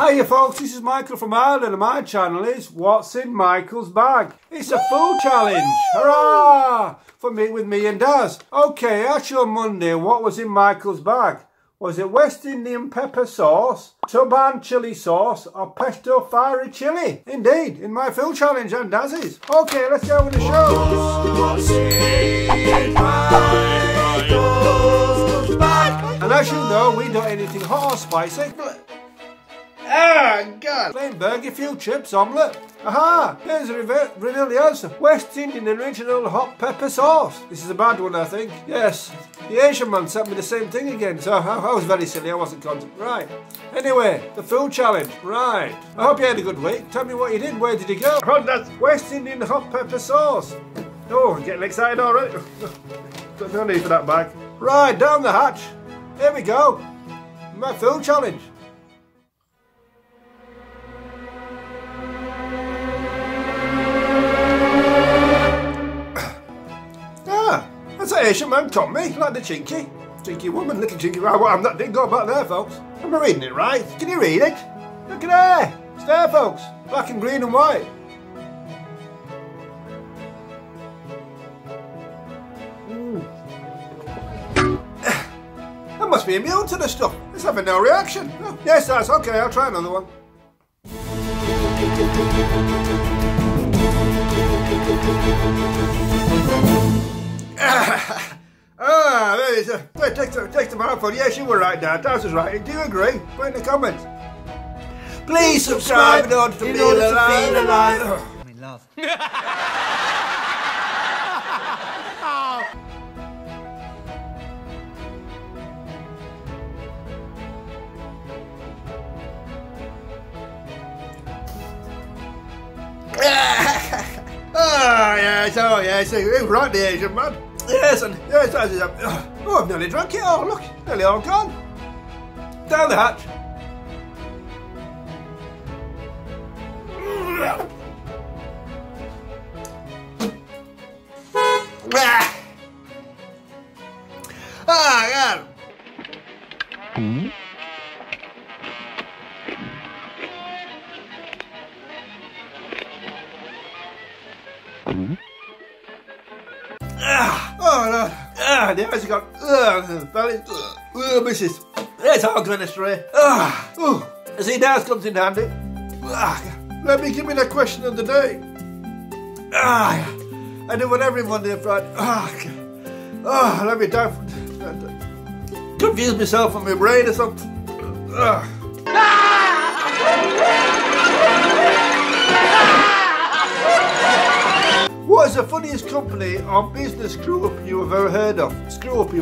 Hiya folks, this is Michael from Ireland and my channel is What's in Michael's Bag. It's a food challenge, hurrah, for me with me and Daz. Okay, I asked you on Monday what was in Michael's bag. Was it West Indian pepper sauce, Tuban chili sauce or pesto fiery chili? Indeed, in my food challenge and Daz's. Okay, let's go with the show. And as you know, we don't anything hot or spicy. Oh God! Plain burger, few chips, omelette. Aha! Here's the Renilia's West Indian original hot pepper sauce. This is a bad one, I think. Yes, the Asian man sent me the same thing again, so I was very silly. I wasn't content. Right. Anyway, the food challenge. Right. I hope you had a good week. Tell me what you did. Where did you go? Oh, that's West Indian hot pepper sauce. Oh, I'm getting excited already. No need for that bag. Right, down the hatch. Here we go. My food challenge. Asian man caught me, like the cheeky woman, little cheeky. That didn't go back there, folks. Am I reading it right? Can you read it? Look at there. It's there, folks. Black and green and white. I must be immune to the stuff. It's having no reaction. Oh, yes, that's okay. I'll try another one. Text them out for yes, you were right, Dad. Dad was right. Do you agree? Put in the comments. Please subscribe in order to feel alive. I'm in love. Oh yes, you're right, the Asian man. Yes, and yes, that is. Oh, I've nearly drunk it all. Look, nearly all gone. Down the hatch. Ah, God. The eyes have gone, the belly, misses. It's all going astray. I see, now comes in handy. Give me the question of the day. I do whatever Monday and Friday. Let me confuse myself on my brain or something. What is the funniest company or business screw-up you have ever heard of? Tell me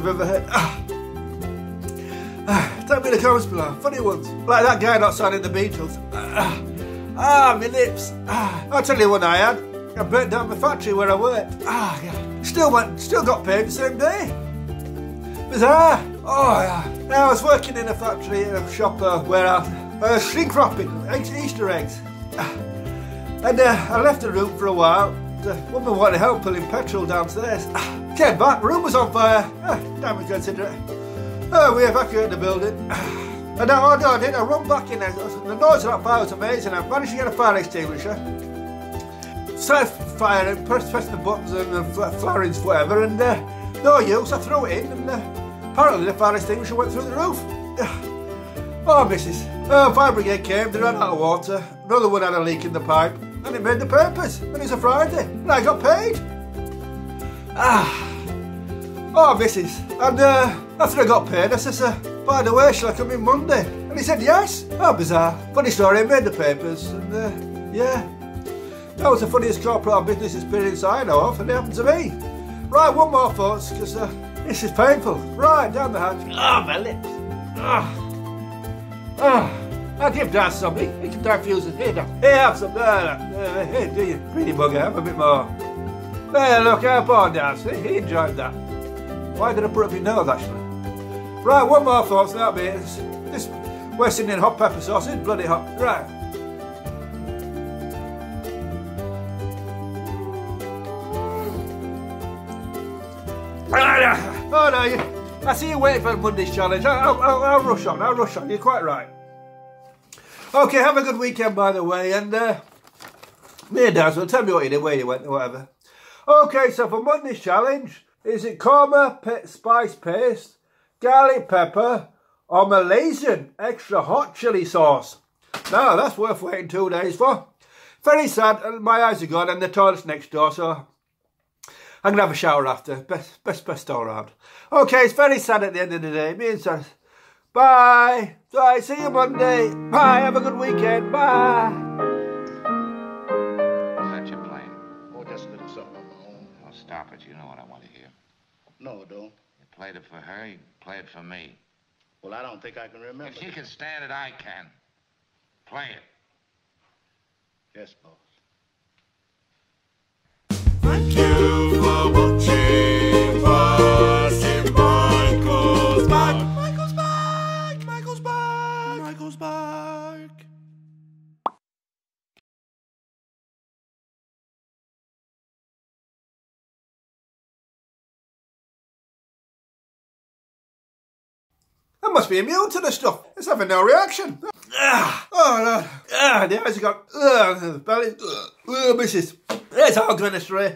in the comments below. Funny ones. Like that guy not signing the Beatles. My lips. I'll tell you one I had. I burnt down the factory where I worked. Yeah. Still got paid the same day. Bizarre. I was working in a factory, in a shop where I was shrink wrapping Easter eggs. I left the room for a while. The woman wanted help pulling petrol downstairs. Came back, room was on fire. Damn inconsiderate. We evacuated the building. And I did. I run back in there. The noise of that fire was amazing. I managed to get a fire extinguisher. Started firing, pressed the buttons and the flarings, whatever, and no use. I threw it in, and apparently the fire extinguisher went through the roof. Missus. Fire brigade came, they ran out of water. Another one had a leak in the pipe. And it made the papers, and it's a Friday, and I got paid. Missus. And after I got paid, I said, by the way, shall I come in Monday? And he said, yes. Bizarre. Funny story, it made the papers, and yeah. That was the funniest corporate business experience I know of, and it happened to me. Right, one more thoughts, because this is painful. Right, down the hatch. My lips. I'll give Dad something. He can diffuse it. Here, have some. Here, do you greedy bugger? Have a bit more. There, look, how poor Dad. He enjoyed that. Why did I put up my nose, actually? Right, one more thought, so that'll be it. This West Indian hot pepper sauce is bloody hot. Right. Oh, no, I see you waiting for Monday's challenge. I'll rush on. You're quite right. Okay, have a good weekend, by the way, and me and Daz will tell me what you did, where you went, or whatever. Okay, so for Monday's challenge, is it korma spice paste, garlic pepper, or Malaysian extra hot chili sauce? Now, that's worth waiting 2 days for. Very sad, and my eyes are gone, and the toilet's next door, so I'm going to have a shower after. Best all round. Okay, it's very sad at the end of the day. Me and Saz. Bye. So I see you Monday. Bye. Have a good weekend. Bye. Such a plane. Oh, just a little something of my own. Oh, stop it. You know what I want to hear. No, I don't. You played it for her. You played it for me. Well, I don't think I can remember. If she can stand it, I can. Play it. Yes, boss. Thank you for watching What's in Michael's Bag. Michael's Bag. Michael's Bag. Michael's Bag. That must be immune to the stuff. It's having no reaction. Oh no. The eyes have got. The belly. Misses. It's all going astray.